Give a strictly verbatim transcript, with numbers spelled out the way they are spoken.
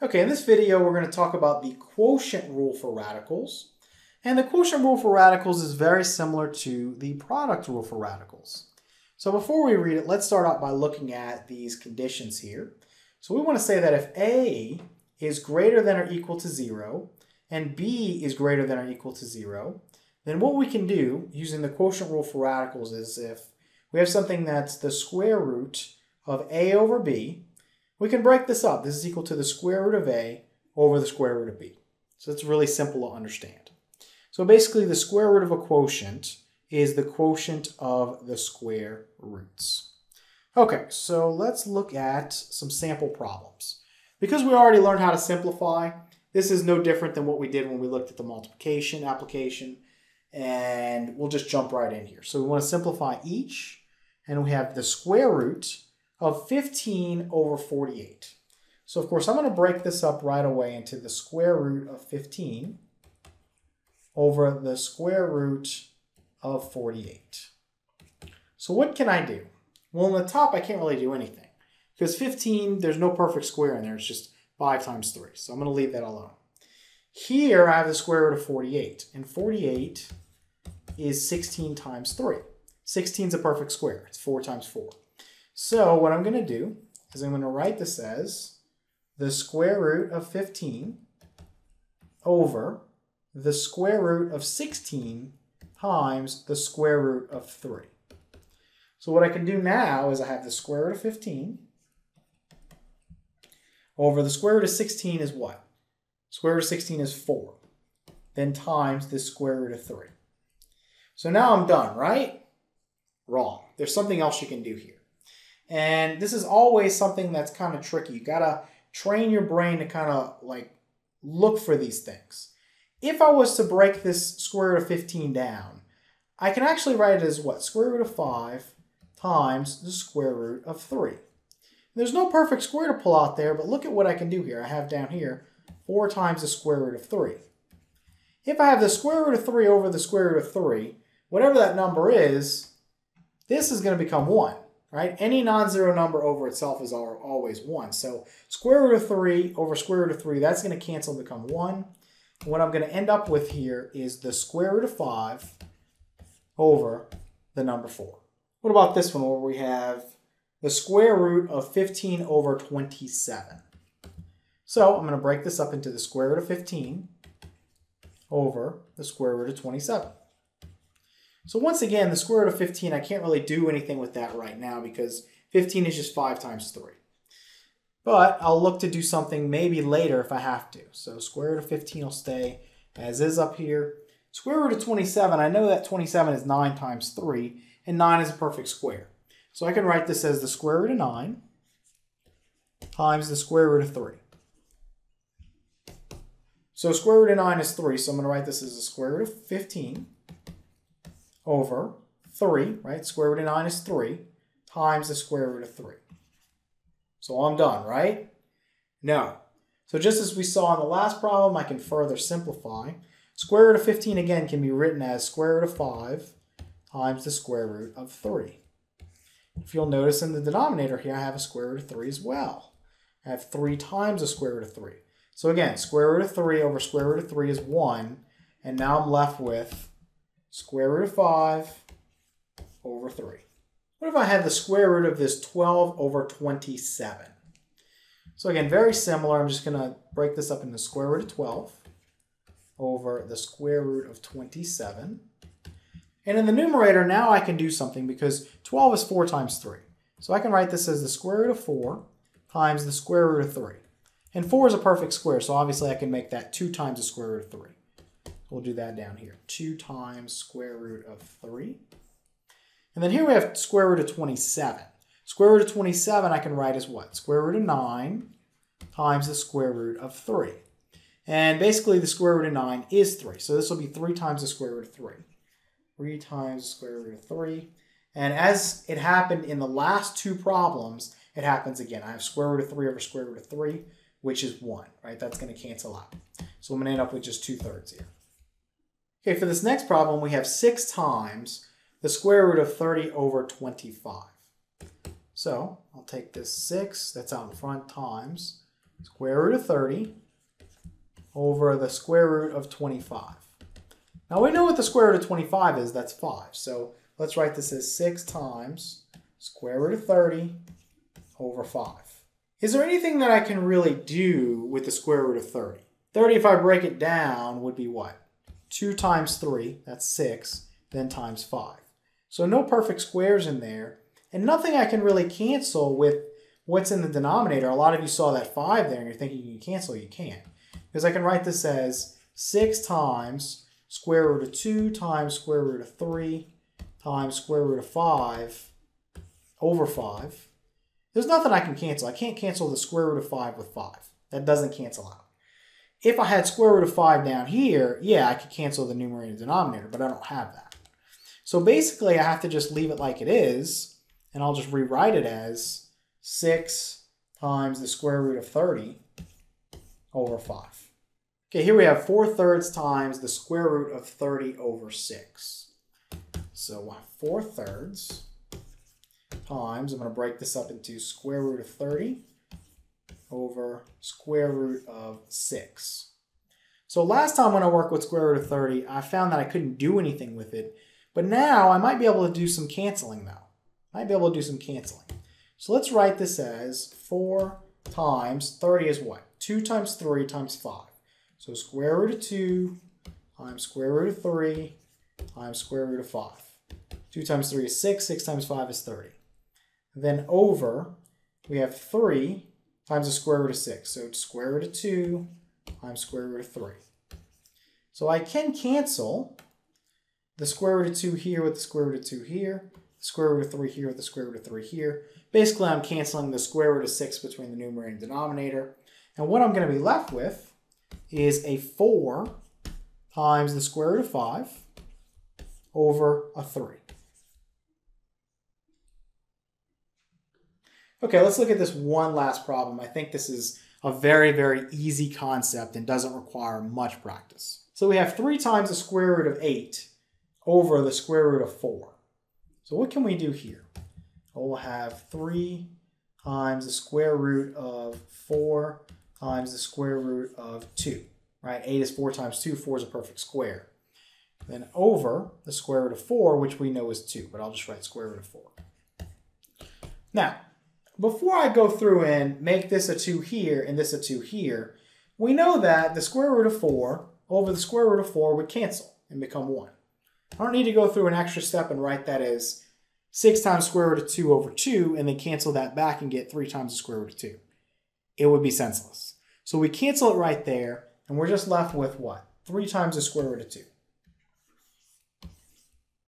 Okay, in this video we're going to talk about the quotient rule for radicals. And the quotient rule for radicals is very similar to the product rule for radicals. So before we read it, let's start out by looking at these conditions here. So we want to say that if A is greater than or equal to zero, and B is greater than or equal to zero, then what we can do using the quotient rule for radicals is if we have something that's the square root of A over B, we can break this up. This is equal to the square root of A over the square root of B. So it's really simple to understand. So basically the square root of a quotient is the quotient of the square roots. Okay, so let's look at some sample problems. Because we already learned how to simplify, this is no different than what we did when we looked at the multiplication application, and we'll just jump right in here. So we want to simplify each, and we have the square root of fifteen over forty-eight. So of course I'm going to break this up right away into the square root of fifteen over the square root of forty-eight. So what can I do? Well, on the top I can't really do anything because fifteen, there's no perfect square in there, it's just five times three. So I'm going to leave that alone. Here I have the square root of forty-eight, and forty-eight is sixteen times three. sixteen is a perfect square, it's four times four. So what I'm going to do is I'm going to write this as the square root of fifteen over the square root of sixteen times the square root of three. So what I can do now is I have the square root of fifteen over the square root of sixteen is what? Square root of sixteen is four. Then times the square root of three. So now I'm done, right? Wrong. There's something else you can do here. And this is always something that's kind of tricky. You gotta train your brain to kind of like look for these things. If I was to break this square root of fifteen down, I can actually write it as what? Square root of five times the square root of three. And there's no perfect square to pull out there, but look at what I can do here. I have down here four times the square root of three. If I have the square root of three over the square root of three, whatever that number is, this is going to become one. Right? Any non-zero number over itself is always one. So square root of three over square root of three, that's going to cancel and become one. And what I'm going to end up with here is the square root of five over the number four. What about this one where we have the square root of fifteen over twenty-seven? So I'm going to break this up into the square root of fifteen over the square root of twenty-seven. So once again, the square root of fifteen, I can't really do anything with that right now because fifteen is just five times three. But I'll look to do something maybe later if I have to. So square root of fifteen will stay as is up here. Square root of twenty-seven, I know that twenty-seven is nine times three, and nine is a perfect square. So I can write this as the square root of nine times the square root of three. So square root of nine is three, so I'm going to write this as the square root of fifteen over three, right? Square root of nine is three, times the square root of three. So I'm done, right? No. So just as we saw in the last problem, I can further simplify. Square root of fifteen, again, can be written as square root of five times the square root of three. If you'll notice in the denominator here, I have a square root of three as well. I have three times the square root of three. So again, square root of three over square root of three is one, and now I'm left with square root of five over three. What if I had the square root of this twelve over twenty-seven? So again, very similar. I'm just going to break this up into square root of twelve over the square root of twenty-seven. And in the numerator, now I can do something because twelve is four times three. So I can write this as the square root of four times the square root of three. And four is a perfect square, so obviously I can make that two times the square root of three. We'll do that down here. two times square root of three. And then here we have square root of twenty-seven. Square root of twenty-seven I can write as what? Square root of nine times the square root of three. And basically the square root of nine is three. So this will be three times the square root of three. three times the square root of three. And as it happened in the last two problems, it happens again. I have square root of three over square root of three, which is one, right? That's going to cancel out. So I'm going to end up with just two-thirds here. Okay, for this next problem, we have six times the square root of thirty over twenty-five. So I'll take this six, that's out in front, times square root of thirty over the square root of twenty-five. Now we know what the square root of twenty-five is, that's five. So let's write this as six times square root of thirty over five. Is there anything that I can really do with the square root of thirty? thirty, if I break it down, would be what? two times three, that's six, then times five. So no perfect squares in there, and nothing I can really cancel with what's in the denominator. A lot of you saw that five there and you're thinking you can cancel, you can't. Because I can write this as six times square root of two times square root of three times square root of five over five. There's nothing I can cancel. I can't cancel the square root of five with five. That doesn't cancel out. If I had square root of five down here, yeah, I could cancel the numerator and denominator, but I don't have that. So basically, I have to just leave it like it is, and I'll just rewrite it as six times the square root of thirty over five. Okay, here we have four thirds times the square root of thirty over six. So we'll have four thirds times, I'm going to break this up into square root of thirty over square root of six. So last time when I worked with square root of thirty, I found that I couldn't do anything with it. But now I might be able to do some canceling though. I might be able to do some canceling. So let's write this as four times thirty is what? two times three times five. So square root of two times square root of three times square root of five. two times three is six, six times five is thirty. Then over, we have three times the square root of six. So square root of two times square root of three. So I can cancel the square root of two here with the square root of two here, the square root of three here with the square root of three here. Basically, I'm canceling the square root of six between the numerator and denominator. And what I'm going to be left with is a four times the square root of five over a three. Okay, let's look at this one last problem. I think this is a very, very easy concept and doesn't require much practice. So we have three times the square root of eight over the square root of four. So what can we do here? We'll have three times the square root of four times the square root of two, right? eight is four times two, four is a perfect square. Then over the square root of four, which we know is two, but I'll just write square root of four. Now, before I go through and make this a two here and this a two here, we know that the square root of four over the square root of four would cancel and become one. I don't need to go through an extra step and write that as six times square root of two over two and then cancel that back and get three times the square root of two. It would be senseless. So we cancel it right there, and we're just left with what? three times the square root of two.